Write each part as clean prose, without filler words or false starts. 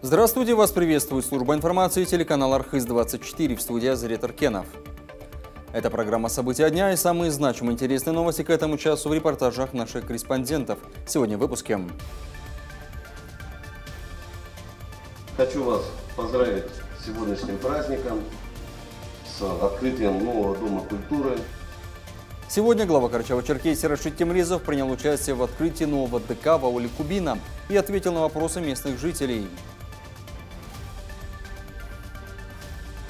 Здравствуйте, вас приветствует служба информации телеканал Архыз-24, в студии Зарет Аркенов. Это программа «События дня» и самые значимые интересные новости к этому часу в репортажах наших корреспондентов. Сегодня в выпуске. Хочу вас поздравить с сегодняшним праздником, с открытием нового Дома культуры. Сегодня глава Карачаево-Черкесии Рашид Темрезов принял участие в открытии нового ДК в ауле Кубина и ответил на вопросы местных жителей.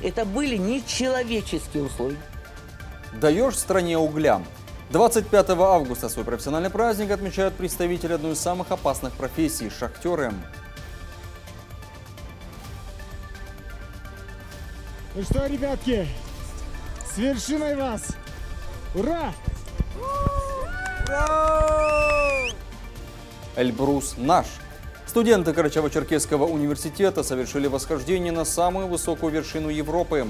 Это были нечеловеческие условия. Даешь стране угля. 25 августа свой профессиональный праздник отмечают представители одной из самых опасных профессий – шахтеры. Ну что, ребятки, с вершиной вас! Ура! Ура! Эльбрус наш! Студенты Карачаево-Черкесского университета совершили восхождение на самую высокую вершину Европы.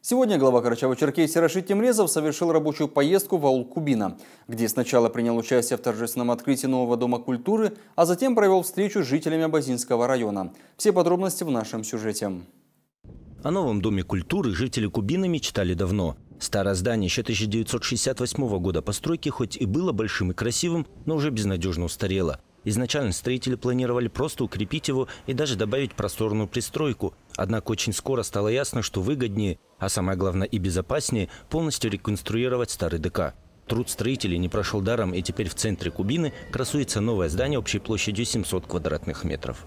Сегодня глава Карачаево-Черкесии Рашид Темрезов совершил рабочую поездку в аул Кубина, где сначала принял участие в торжественном открытии нового Дома культуры, а затем провел встречу с жителями Абазинского района. Все подробности в нашем сюжете. О новом Доме культуры жители Кубина мечтали давно. Старое здание еще 1968 года постройки хоть и было большим и красивым, но уже безнадежно устарело. Изначально строители планировали просто укрепить его и даже добавить просторную пристройку. Однако очень скоро стало ясно, что выгоднее, а самое главное и безопаснее, полностью реконструировать старый ДК. Труд строителей не прошел даром, и теперь в центре Кубины красуется новое здание общей площадью 700 квадратных метров.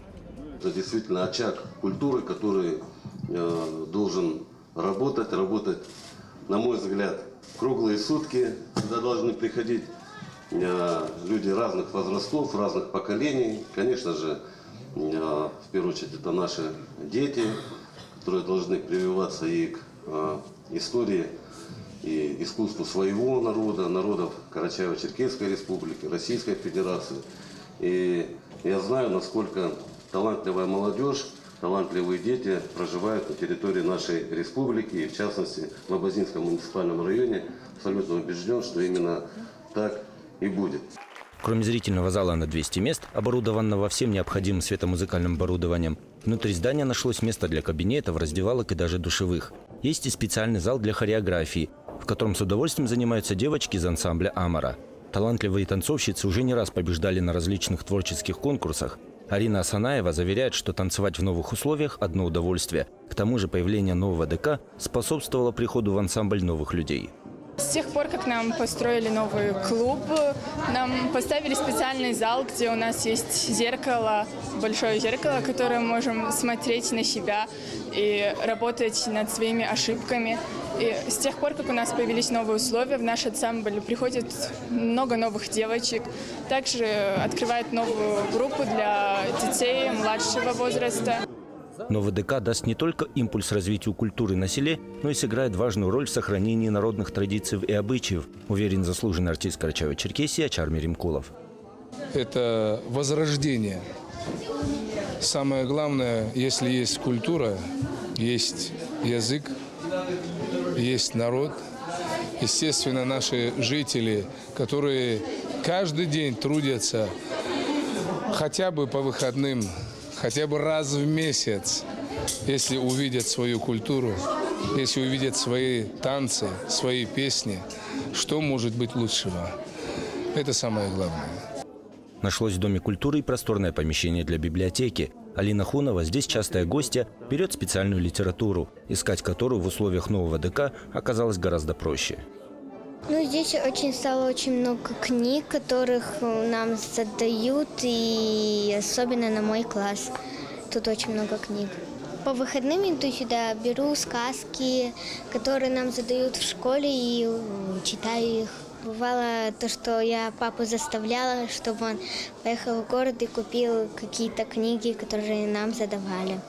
Это действительно очаг культуры, который должен работать, на мой взгляд, круглые сутки. Сюда должны приходить люди разных возрастов, разных поколений. Конечно же, в первую очередь, это наши дети, которые должны прививаться и к истории, и искусству своего народа, народов Карачаево-Черкесской Республики, Российской Федерации. И я знаю, насколько талантливая молодежь, талантливые дети проживают на территории нашей республики, и в частности в Абазинском муниципальном районе. Абсолютно убежден, что именно так и будет. Кроме зрительного зала на 200 мест, оборудованного всем необходимым светомузыкальным оборудованием, внутри здания нашлось место для кабинетов, раздевалок и даже душевых. Есть и специальный зал для хореографии, в котором с удовольствием занимаются девочки из ансамбля «Амара». Талантливые танцовщицы уже не раз побеждали на различных творческих конкурсах. Арина Асанаева заверяет, что танцевать в новых условиях – одно удовольствие. К тому же появление нового ДК способствовало приходу в ансамбль новых людей. С тех пор, как нам построили новый клуб, нам поставили специальный зал, где у нас есть зеркало, большое зеркало, которое мы можем смотреть на себя и работать над своими ошибками. И с тех пор, как у нас появились новые условия, в наш ансамбль приходит много новых девочек. Также открывают новую группу для детей младшего возраста. Новый ДК даст не только импульс развитию культуры на селе, но и сыграет важную роль в сохранении народных традиций и обычаев, уверен заслуженный артист Карачаево-Черкесии Ачарми Римкулов. Это возрождение. Самое главное, если есть культура, есть язык, есть народ. Естественно, наши жители, которые каждый день трудятся хотя бы по выходным, хотя бы раз в месяц, если увидят свою культуру, если увидят свои танцы, свои песни, что может быть лучшего? Это самое главное. Нашлось в Доме культуры и просторное помещение для библиотеки. Алина Хунова, здесь частая гостья, берет специальную литературу, искать которую в условиях нового ДК оказалось гораздо проще. Ну, здесь стало очень много книг, которых нам задают, и особенно на мой класс. Тут очень много книг. По выходным иду сюда, беру сказки, которые нам задают в школе, и читаю их. Бывало то, что я папу заставляла, чтобы он поехал в город и купил какие-то книги, которые нам задавали.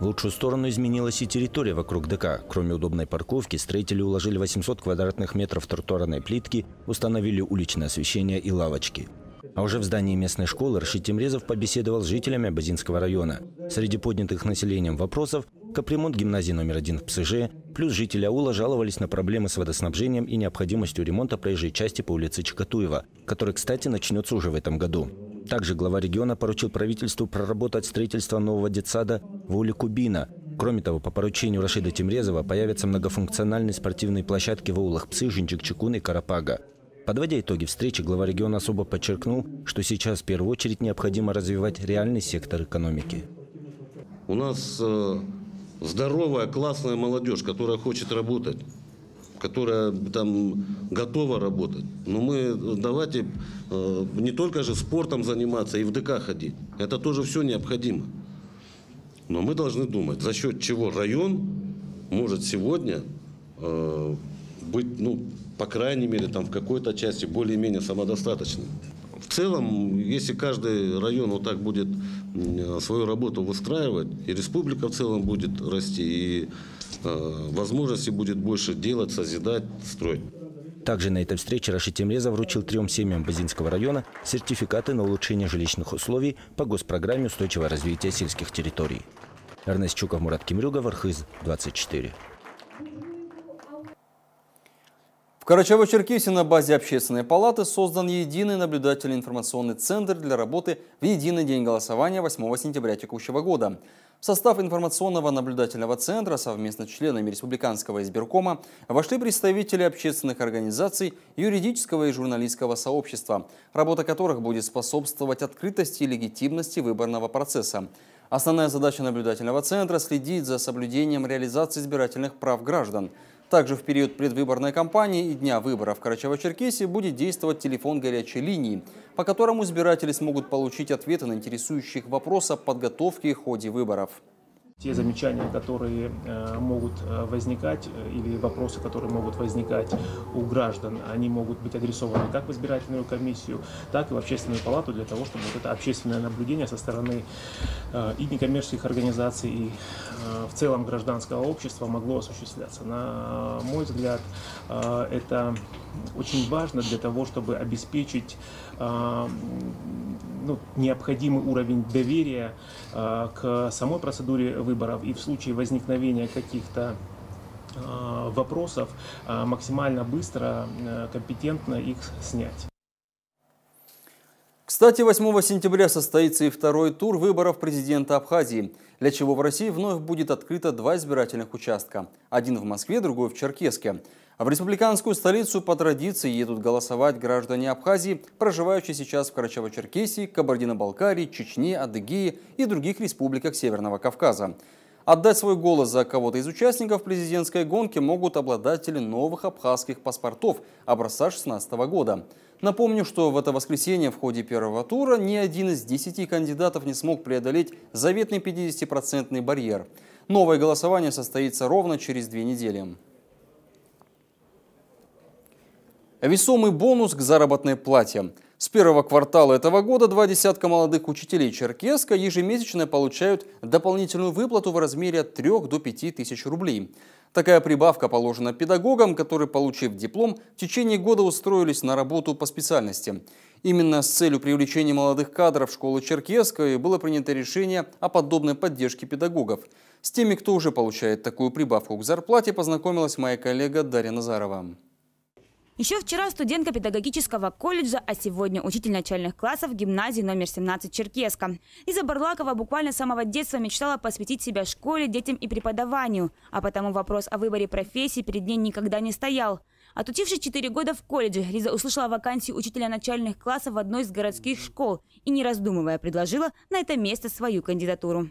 В лучшую сторону изменилась и территория вокруг ДК. Кроме удобной парковки, строители уложили 800 квадратных метров тротуарной плитки, установили уличное освещение и лавочки. А уже в здании местной школы Рашид Темрезов побеседовал с жителями Абазинского района. Среди поднятых населением вопросов – Капремонт гимназии номер 1 в ПСЖ, плюс жители аула жаловались на проблемы с водоснабжением и необходимостью ремонта проезжей части по улице Чикатуева, который, кстати, начнется уже в этом году. Также глава региона поручил правительству проработать строительство нового детсада в ауле Кубина. Кроме того, по поручению Рашида Темрезова появятся многофункциональные спортивные площадки в аулах Псы, Жинчик, Чекун и Карапага. Подводя итоги встречи, глава региона особо подчеркнул, что сейчас в первую очередь необходимо развивать реальный сектор экономики. У нас здоровая, классная молодежь, которая хочет работать, которая там готова работать. Но мы давайте не только же спортом заниматься и в ДК ходить. Это тоже все необходимо. Но мы должны думать, за счет чего район может сегодня быть, ну, по крайней мере, там в какой-то части более-менее самодостаточным. В целом, если каждый район вот так будет свою работу выстраивать, и республика в целом будет расти, и возможности будет больше делать, созидать, строить. Также на этой встрече Рашид Темрезов вручил 3 семьям Базинского района сертификаты на улучшение жилищных условий по госпрограмме устойчивого развития сельских территорий. Эрнест Чуков, Мурат Кемрюгов, Архыз-24. В Карачаево-Черкесии на базе общественной палаты создан единый наблюдательный информационный центр для работы в единый день голосования 8 сентября текущего года. В состав информационного наблюдательного центра совместно с членами Республиканского избиркома вошли представители общественных организаций, юридического и журналистского сообщества, работа которых будет способствовать открытости и легитимности выборного процесса. Основная задача наблюдательного центра – следить за соблюдением реализации избирательных прав граждан. Также в период предвыборной кампании и дня выборов в Карачаево-Черкесии будет действовать телефон горячей линии, по которому избиратели смогут получить ответы на интересующие их вопросы о подготовке и ходе выборов. Те замечания, которые могут возникать, или вопросы, которые могут возникать у граждан, они могут быть адресованы как в избирательную комиссию, так и в общественную палату, для того, чтобы вот это общественное наблюдение со стороны и некоммерческих организаций, и в целом гражданского общества могло осуществляться. На мой взгляд, это очень важно для того, чтобы обеспечить необходимый уровень доверия к самой процедуре выборов, и в случае возникновения каких-то вопросов максимально быстро, компетентно их снять. Кстати, 8 сентября состоится и второй тур выборов президента Абхазии, для чего в России вновь будет открыто 2 избирательных участка. Один в Москве, другой в Черкесске. А в республиканскую столицу по традиции едут голосовать граждане Абхазии, проживающие сейчас в Карачаево-Черкесии, Кабардино-Балкарии, Чечне, Адыгее и других республиках Северного Кавказа. Отдать свой голос за кого-то из участников президентской гонки могут обладатели новых абхазских паспортов образца 2016 года. Напомню, что в это воскресенье в ходе первого тура ни один из 10 кандидатов не смог преодолеть заветный 50-процентный барьер. Новое голосование состоится ровно через 2 недели. Весомый бонус к заработной плате. С первого квартала этого года 2 десятка молодых учителей Черкесска ежемесячно получают дополнительную выплату в размере от 3 до 5 тысяч рублей. Такая прибавка положена педагогам, которые, получив диплом, в течение года устроились на работу по специальности. Именно с целью привлечения молодых кадров в школу Черкесска и было принято решение о подобной поддержке педагогов. С теми, кто уже получает такую прибавку к зарплате, познакомилась моя коллега Дарья Назарова. Еще вчера студентка педагогического колледжа, а сегодня учитель начальных классов гимназии номер 17 Черкесска. Лиза Барлакова буквально с самого детства мечтала посвятить себя школе, детям и преподаванию, а потому вопрос о выборе профессии перед ней никогда не стоял. Отучившись 4 года в колледже, Лиза услышала вакансию учителя начальных классов в одной из городских школ и, не раздумывая, предложила на это место свою кандидатуру.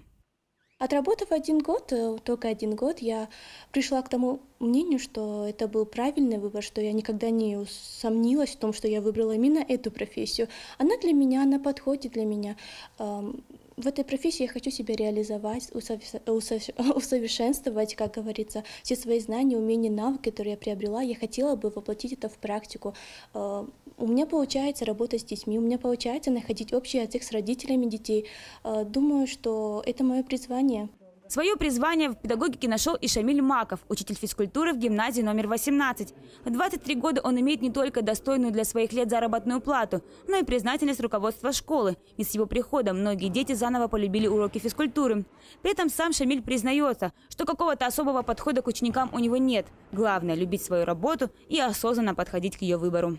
Отработав 1 год, только 1 год, я пришла к тому мнению, что это был правильный выбор, что я никогда не усомнилась в том, что я выбрала именно эту профессию. Она для меня, она подходит для меня. В этой профессии я хочу себя реализовать, усовершенствовать, как говорится, все свои знания, умения, навыки, которые я приобрела. Я хотела бы воплотить это в практику. У меня получается работать с детьми, у меня получается находить общий язык с родителями детей. Думаю, что это мое призвание. Свое призвание в педагогике нашел и Шамиль Маков, учитель физкультуры в гимназии номер 18. В 23 года он имеет не только достойную для своих лет заработную плату, но и признательность руководства школы. И с его прихода многие дети заново полюбили уроки физкультуры. При этом сам Шамиль признается, что какого-то особого подхода к ученикам у него нет. Главное – любить свою работу и осознанно подходить к ее выбору.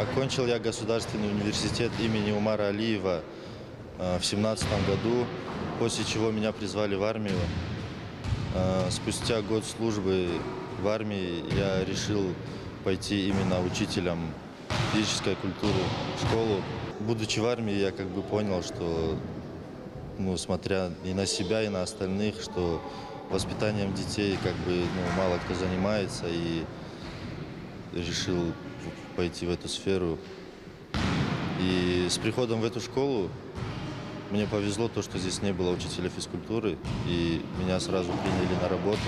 Окончил я Государственный университет имени Умара Алиева в 2017 году. После чего меня призвали в армию. Спустя год службы в армии я решил пойти именно учителем физической культуры в школу. Будучи в армии, я как бы понял, что, смотря и на себя, и на остальных, что воспитанием детей как бы мало кто занимается, и решил пойти в эту сферу. И с приходом в эту школу мне повезло то, что здесь не было учителя физкультуры, и меня сразу приняли на работу.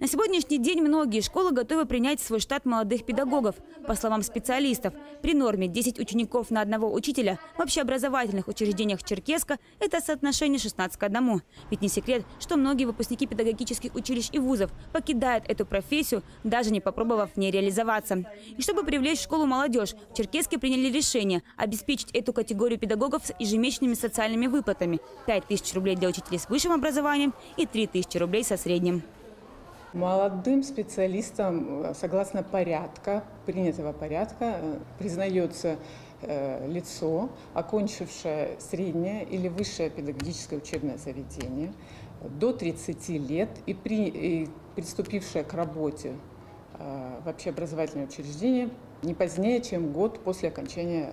На сегодняшний день многие школы готовы принять в свой штат молодых педагогов. По словам специалистов, при норме 10 учеников на одного учителя в общеобразовательных учреждениях Черкесска – это соотношение 16 к 1. Ведь не секрет, что многие выпускники педагогических училищ и вузов покидают эту профессию, даже не попробовав в ней реализоваться. И чтобы привлечь в школу молодежь, в Черкесске приняли решение обеспечить эту категорию педагогов с ежемесячными социальными выплатами – 5000 рублей для учителей с высшим образованием и 3000 рублей со средним. Молодым специалистам, согласно принятого порядка, признается лицо, окончившее среднее или высшее педагогическое учебное заведение до 30 лет и приступившее к работе в общеобразовательном учреждении не позднее, чем год после окончания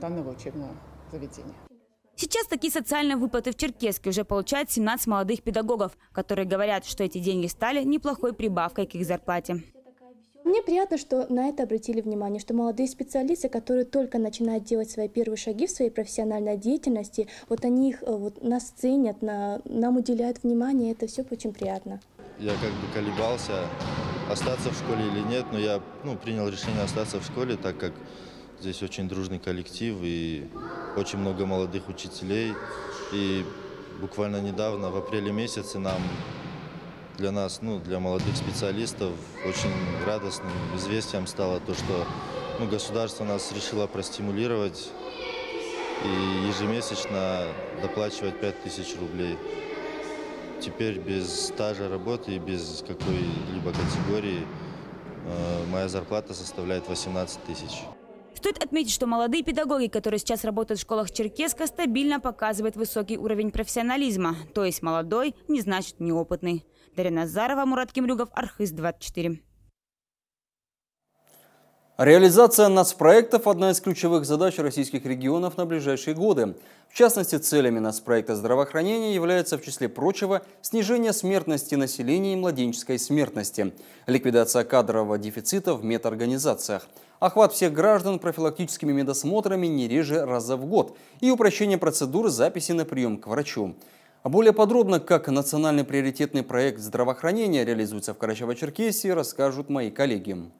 данного учебного заведения. Сейчас такие социальные выплаты в Черкесске уже получают 17 молодых педагогов, которые говорят, что эти деньги стали неплохой прибавкой к их зарплате. Мне приятно, что на это обратили внимание, что молодые специалисты, которые только начинают делать свои первые шаги в своей профессиональной деятельности, вот они их нас ценят, нам уделяют внимание, это все очень приятно. Я как бы колебался, остаться в школе или нет, но я принял решение остаться в школе, так как здесь очень дружный коллектив и очень много молодых учителей. И буквально недавно, в апреле месяце, для молодых специалистов, очень радостным известием стало то, что государство нас решило простимулировать и ежемесячно доплачивать 5000 рублей. Теперь без стажа работы и без какой-либо категории моя зарплата составляет 18 000. Стоит отметить, что молодые педагоги, которые сейчас работают в школах Черкесска, стабильно показывают высокий уровень профессионализма. То есть молодой не значит неопытный. Дарья Назарова, Мурат Кемрюгов, Архыз-24. Реализация нацпроектов – одна из ключевых задач российских регионов на ближайшие годы. В частности, целями нацпроекта здравоохранения является, в числе прочего, снижение смертности населения и младенческой смертности, ликвидация кадрового дефицита в медорганизациях, охват всех граждан профилактическими медосмотрами не реже раза в год и упрощение процедуры записи на прием к врачу. Более подробно, как национальный приоритетный проект здравоохранения реализуется в Карачаево-Черкесии, расскажут мои коллеги.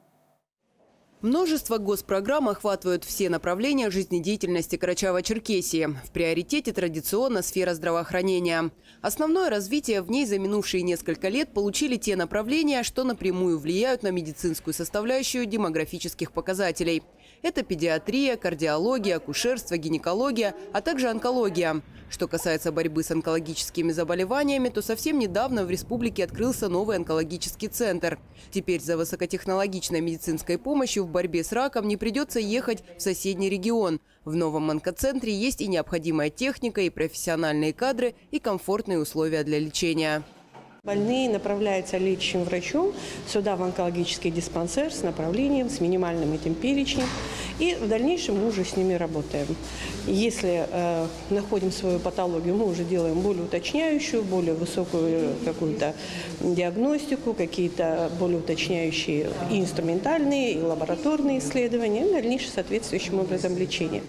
Множество госпрограмм охватывают все направления жизнедеятельности Карачаево-Черкесии. В приоритете традиционно сфера здравоохранения. Основное развитие в ней за минувшие несколько лет получили те направления, что напрямую влияют на медицинскую составляющую демографических показателей. Это педиатрия, кардиология, акушерство, гинекология, а также онкология. Что касается борьбы с онкологическими заболеваниями, то совсем недавно в республике открылся новый онкологический центр. Теперь за высокотехнологичной медицинской помощью в борьбе с раком не придется ехать в соседний регион. В новом онкоцентре есть и необходимая техника, и профессиональные кадры, и комфортные условия для лечения. Больные направляются лечащим врачом сюда в онкологический диспансер с направлением, с минимальным этим перечнем. И в дальнейшем мы уже с ними работаем. Если находим свою патологию, мы уже делаем более уточняющую, более высокую какую-то диагностику, какие-то более уточняющие и инструментальные, и лабораторные исследования, и дальнейшее соответствующим образом лечение.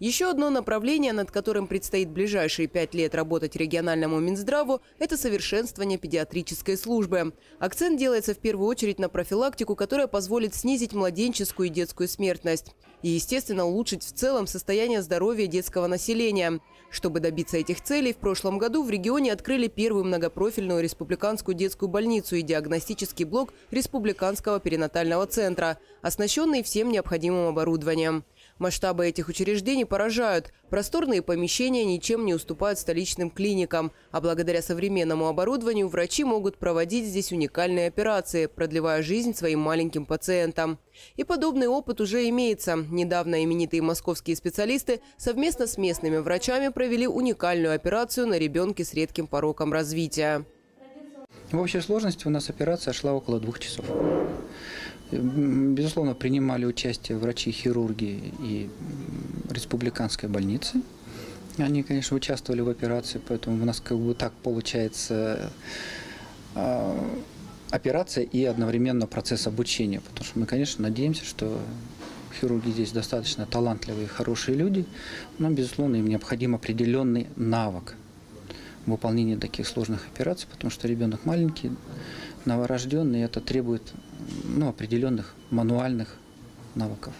Еще одно направление, над которым предстоит ближайшие 5 лет работать региональному Минздраву, это совершенствование педиатрической службы. Акцент делается в первую очередь на профилактику, которая позволит снизить младенческую и детскую смертность. И, естественно, улучшить в целом состояние здоровья детского населения. Чтобы добиться этих целей, в прошлом году в регионе открыли первую многопрофильную республиканскую детскую больницу и диагностический блок республиканского перинатального центра, оснащенный всем необходимым оборудованием. Масштабы этих учреждений поражают. Просторные помещения ничем не уступают столичным клиникам. А благодаря современному оборудованию врачи могут проводить здесь уникальные операции, продлевая жизнь своим маленьким пациентам. И подобный опыт уже имеется. Недавно именитые московские специалисты совместно с местными врачами провели уникальную операцию на ребенке с редким пороком развития. В общей сложности у нас операция шла около 2 часов. Безусловно, принимали участие врачи-хирурги и республиканской больницы. Они, конечно, участвовали в операции, поэтому у нас как бы так получается операция и одновременно процесс обучения. Потому что мы, конечно, надеемся, что хирурги здесь достаточно талантливые и хорошие люди, но, безусловно, им необходим определенный навык выполнения таких сложных операций, потому что ребенок маленький, новорожденный, это требует определенных мануальных навыков.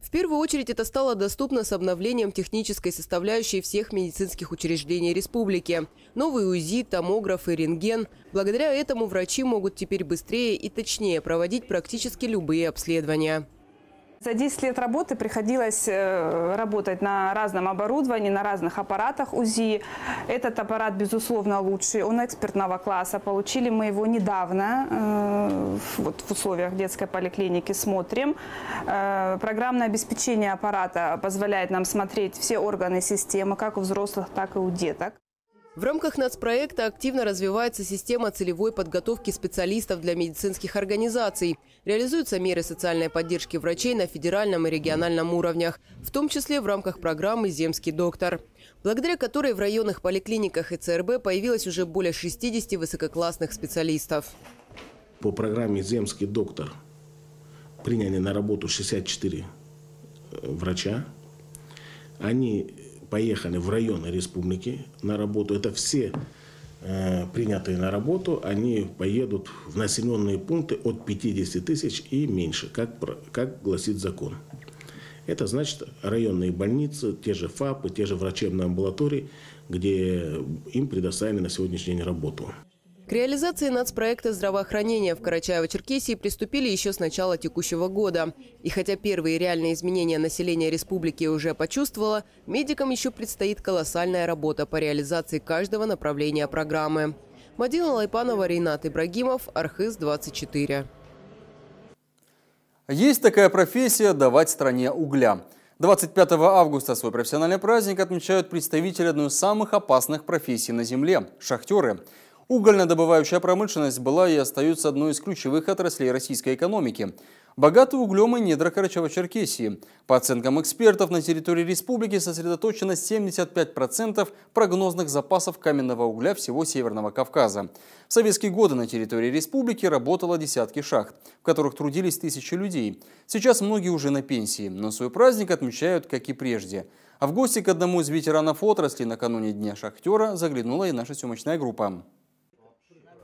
В первую очередь это стало доступно с обновлением технической составляющей всех медицинских учреждений республики. Новые УЗИ, томограф и рентген. Благодаря этому врачи могут теперь быстрее и точнее проводить практически любые обследования. За 10 лет работы приходилось работать на разном оборудовании, на разных аппаратах УЗИ. Этот аппарат, безусловно, лучший, он экспертного класса. Получили мы его недавно, вот в условиях детской поликлиники смотрим. Программное обеспечение аппарата позволяет нам смотреть все органы системы, как у взрослых, так и у деток. В рамках нацпроекта активно развивается система целевой подготовки специалистов для медицинских организаций. Реализуются меры социальной поддержки врачей на федеральном и региональном уровнях, в том числе в рамках программы «Земский доктор», благодаря которой в районных поликлиниках и ЦРБ появилось уже более 60 высококлассных специалистов. По программе «Земский доктор» приняли на работу 64 врача. Они поехали в районы республики на работу. Это все принятые на работу. Они поедут в населенные пункты от 50 тысяч и меньше, как гласит закон. Это значит районные больницы, те же ФАПы, те же врачебные амбулатории, где им предоставили на сегодняшний день работу. К реализации нацпроекта здравоохранения в Карачаево-Черкесии приступили еще с начала текущего года. И хотя первые реальные изменения население республики уже почувствовало, медикам еще предстоит колоссальная работа по реализации каждого направления программы. Мадина Лайпанова, Рейнат Ибрагимов, Архыз-24. Есть такая профессия – давать стране угля. 25 августа свой профессиональный праздник отмечают представители одной из самых опасных профессий на земле – шахтеры. Угольнодобывающая промышленность была и остается одной из ключевых отраслей российской экономики. Богаты углем и недра Карачаево-Черкесии. По оценкам экспертов, на территории республики сосредоточено 75% прогнозных запасов каменного угля всего Северного Кавказа. В советские годы на территории республики работало десятки шахт, в которых трудились тысячи людей. Сейчас многие уже на пенсии, но свой праздник отмечают, как и прежде. А в гости к одному из ветеранов отрасли накануне Дня шахтера заглянула и наша съемочная группа.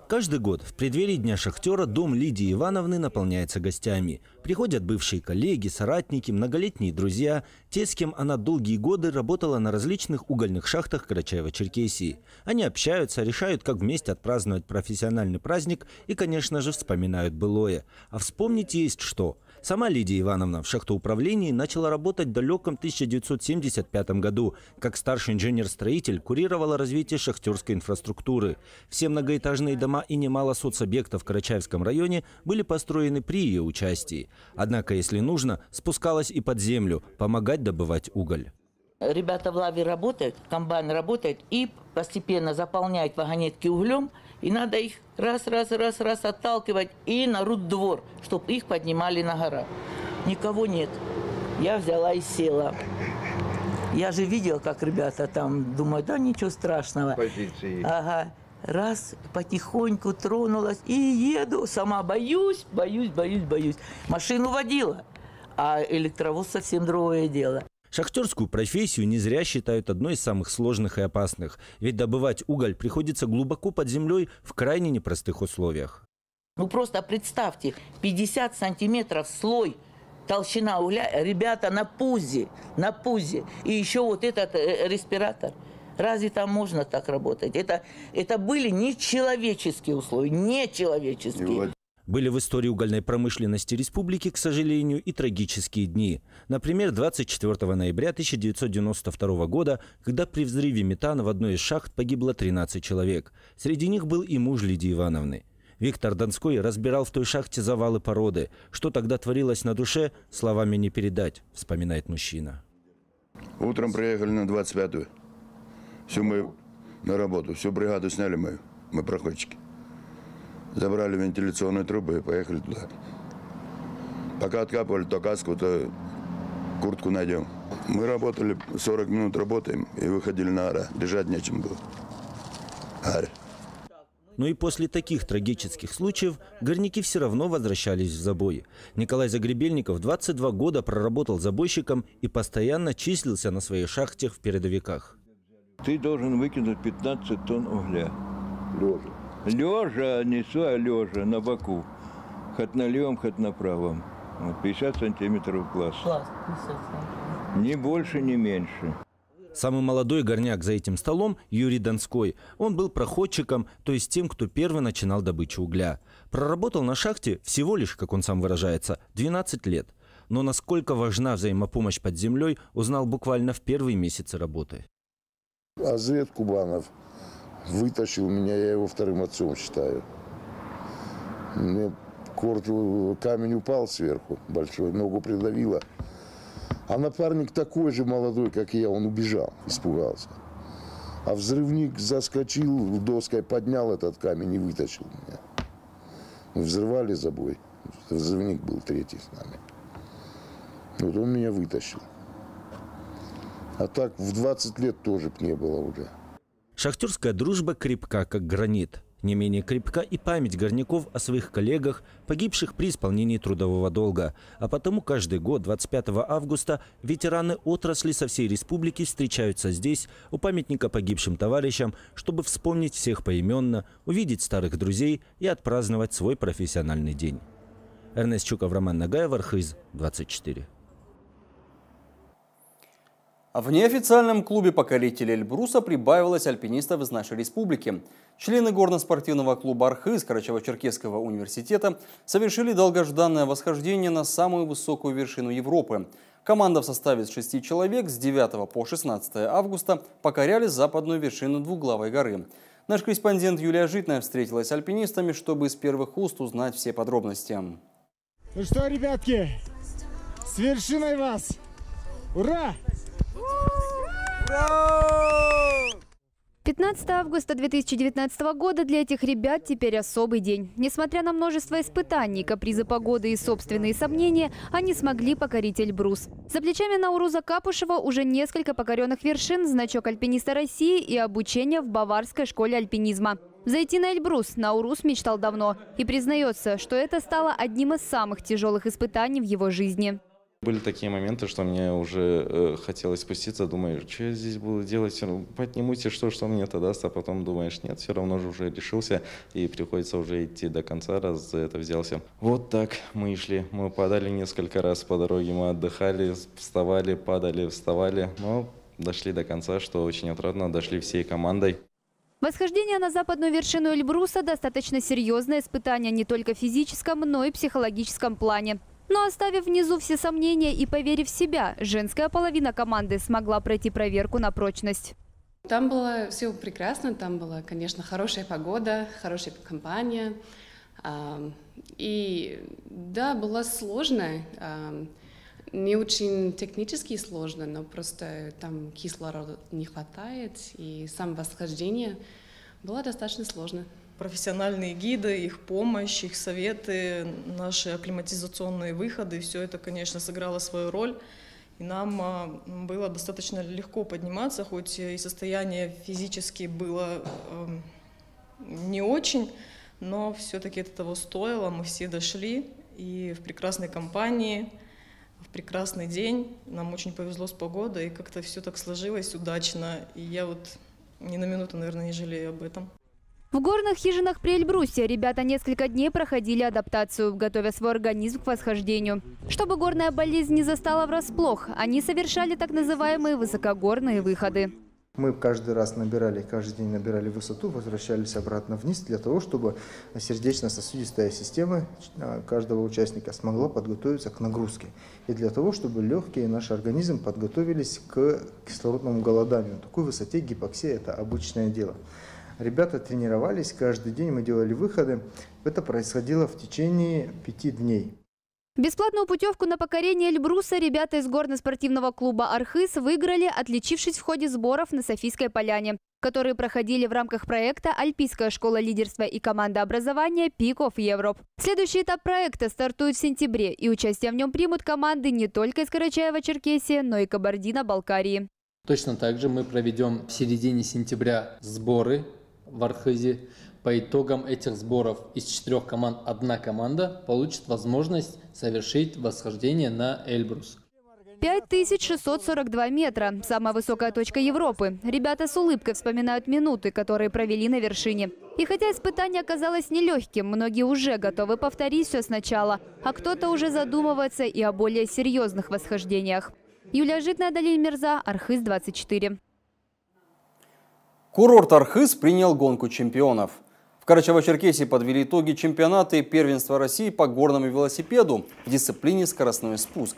Каждый год в преддверии Дня шахтера дом Лидии Ивановны наполняется гостями. Приходят бывшие коллеги, соратники, многолетние друзья, те, с кем она долгие годы работала на различных угольных шахтах Карачаево-Черкесии. Они общаются, решают, как вместе отпраздновать профессиональный праздник и, конечно же, вспоминают былое. А вспомнить есть что. Сама Лидия Ивановна в шахтоуправлении начала работать в далеком 1975 году. Как старший инженер-строитель курировала развитие шахтерской инфраструктуры. Все многоэтажные дома и немало соцобъектов в Карачаевском районе были построены при ее участии. Однако, если нужно, спускалась и под землю, помогать добывать уголь. Ребята в лаве работают, комбайн работает и постепенно заполняют вагонетки углем. И надо их раз отталкивать и на руддвор, чтобы их поднимали на горах. Никого нет. Я взяла и села. Я же видела, как ребята там думают, да ничего страшного. Позиции. Ага. Раз, потихоньку тронулась и еду. Сама боюсь. Машину водила, а электровоз совсем другое дело. Шахтерскую профессию не зря считают одной из самых сложных и опасных, ведь добывать уголь приходится глубоко под землей в крайне непростых условиях. Ну просто представьте, 50 сантиметров слой, толщина угля, ребята, на пузе. И еще вот этот респиратор. Разве там можно так работать? Это были нечеловеческие условия, нечеловеческие. Были в истории угольной промышленности республики, к сожалению, и трагические дни. Например, 24 ноября 1992 года, когда при взрыве метана в одной из шахт погибло 13 человек. Среди них был и муж Лидии Ивановны. Виктор Донской разбирал в той шахте завалы породы. Что тогда творилось на душе, словами не передать, вспоминает мужчина. Утром приехали на 25-ю. Все мы на работу, всю бригаду сняли мы проходчики. Забрали вентиляционные трубы и поехали туда. Пока откапывали то каску, то куртку найдем. Мы работали, 40 минут работаем и выходили на ара. Лежать нечем было. Арь. Но и после таких трагических случаев горняки все равно возвращались в забой. Николай Загребельников 22 года проработал забойщиком и постоянно числился на своей шахте в передовиках. Ты должен выкинуть 15 тонн угля. Лежа. Лежа, несу, а лежа, на боку. Хоть на левом, хоть на правом. 50 сантиметров класс. Класс, 50 сантиметров. Ни больше, ни меньше. Самый молодой горняк за этим столом – Юрий Донской. Он был проходчиком, то есть тем, кто первый начинал добычу угля. Проработал на шахте всего лишь, как он сам выражается, 12 лет. Но насколько важна взаимопомощь под землей, узнал буквально в первые месяцы работы. Азвет Кубанов вытащил меня, я его вторым отцом считаю. Мне камень упал сверху большой, ногу придавило. А напарник такой же молодой, как и я, он убежал, испугался. А взрывник заскочил, доской поднял этот камень и вытащил меня. Мы взрывали забой. Взрывник был третий с нами. Вот он меня вытащил. А так в 20 лет тоже не было уже. Шахтерская дружба крепка, как гранит. Не менее крепка и память горняков о своих коллегах, погибших при исполнении трудового долга. А потому каждый год 25 августа ветераны отрасли со всей республики встречаются здесь, у памятника погибшим товарищам, чтобы вспомнить всех поименно, увидеть старых друзей и отпраздновать свой профессиональный день. Эрнест Чуков, Роман Нагаев, Архыз-24. В неофициальном клубе покорителей Эльбруса прибавилось альпинистов из нашей республики. Члены горно-спортивного клуба «Архыз» Карачаево-Черкесского университета совершили долгожданное восхождение на самую высокую вершину Европы. Команда в составе из 6 человек с 9 по 16 августа покоряли западную вершину двуглавой горы. Наш корреспондент Юлия Житная встретилась с альпинистами, чтобы из первых уст узнать все подробности. Ну что, ребятки, с вершиной вас! Ура! 15 августа 2019 года для этих ребят теперь особый день. Несмотря на множество испытаний, капризы погоды и собственные сомнения, они смогли покорить Эльбрус. За плечами Науруза Капушева уже несколько покоренных вершин, значок альпиниста России и обучение в Баварской школе альпинизма. Зайти на Эльбрус Наурус мечтал давно и признается, что это стало одним из самых тяжелых испытаний в его жизни. Были такие моменты, что мне уже хотелось спуститься, думаю, что я здесь буду делать, поднимусь, что мне это даст, а потом думаешь, нет, все равно же уже решился, и приходится уже идти до конца, раз за это взялся. Вот так мы и шли, мы падали несколько раз по дороге, мы отдыхали, вставали, падали, вставали, но дошли до конца, что очень отрадно, дошли всей командой. Восхождение на западную вершину Эльбруса – достаточно серьезное испытание не только в физическом, но и психологическом плане. Но оставив внизу все сомнения и поверив в себя, женская половина команды смогла пройти проверку на прочность. Там было все прекрасно, там была, конечно, хорошая погода, хорошая компания. И да, было сложно, не очень технически сложно, но просто там кислорода не хватает, и само восхождение было достаточно сложно. Профессиональные гиды, их помощь, их советы, наши акклиматизационные выходы, все это, конечно, сыграло свою роль. И нам было достаточно легко подниматься, хоть и состояние физически было не очень, но все-таки это того стоило. Мы все дошли и в прекрасной компании, в прекрасный день. Нам очень повезло с погодой, и как-то все так сложилось удачно. И я вот ни на минуту, наверное, не жалею об этом. В горных хижинах при Эльбрусе ребята несколько дней проходили адаптацию, готовя свой организм к восхождению. Чтобы горная болезнь не застала врасплох, они совершали так называемые высокогорные выходы. Мы каждый раз набирали, каждый день набирали высоту, возвращались обратно вниз для того, чтобы сердечно-сосудистая система каждого участника смогла подготовиться к нагрузке. И для того, чтобы легкие и наш организм подготовились к кислородному голоданию. На такой высоте гипоксия – это обычное дело. Ребята тренировались, каждый день мы делали выходы. Это происходило в течение 5 дней. Бесплатную путевку на покорение Эльбруса ребята из горно-спортивного клуба «Архыз» выиграли, отличившись в ходе сборов на Софийской поляне, которые проходили в рамках проекта «Альпийская школа лидерства и командообразования Peak of Europe». Следующий этап проекта стартует в сентябре, и участие в нем примут команды не только из Карачаева-Черкесии, но и Кабардино-Балкарии. Точно так же мы проведем в середине сентября сборы в Архызе. По итогам этих сборов из 4 команд 1 команда получит возможность совершить восхождение на Эльбрус. 5642 метра – самая высокая точка Европы. Ребята с улыбкой вспоминают минуты, которые провели на вершине. И хотя испытание оказалось нелегким, многие уже готовы повторить все сначала, а кто-то уже задумывается и о более серьезных восхождениях. Юлия Житная, Далиль Мирза, Архыз-24. Курорт Архыз принял гонку чемпионов. В Карачаево-Черкесии подвели итоги чемпионата и первенства России по горному велосипеду в дисциплине «Скоростной спуск».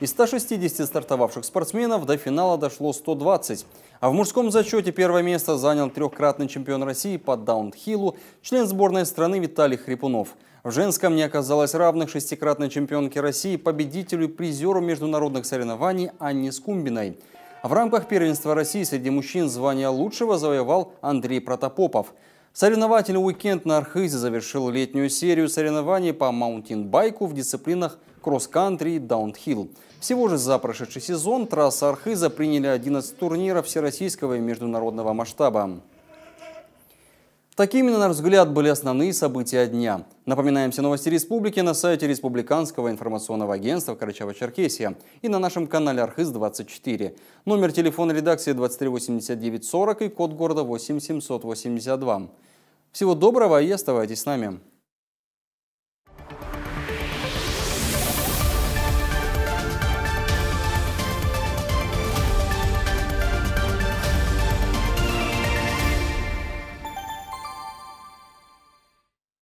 Из 160 стартовавших спортсменов до финала дошло 120. А в мужском зачете первое место занял 3-кратный чемпион России по даунхиллу, член сборной страны Виталий Хрипунов. В женском не оказалось равных 6-кратной чемпионке России, победителю и призеру международных соревнований Анне Скумбиной. В рамках первенства России среди мужчин звание лучшего завоевал Андрей Протопопов. Соревновательный уикенд на Архызе завершил летнюю серию соревнований по маунтинбайку в дисциплинах кросс-кантри и даунхилл. Всего же за прошедший сезон трассы Архыза приняли 11 турниров всероссийского и международного масштаба. Такими, на наш взгляд, были основные события дня. Напоминаем все новости республики на сайте Республиканского информационного агентства Карачаево-Черкесия и на нашем канале Архыз-24. Номер телефона редакции 238940 и код города 8782. Всего доброго и оставайтесь с нами.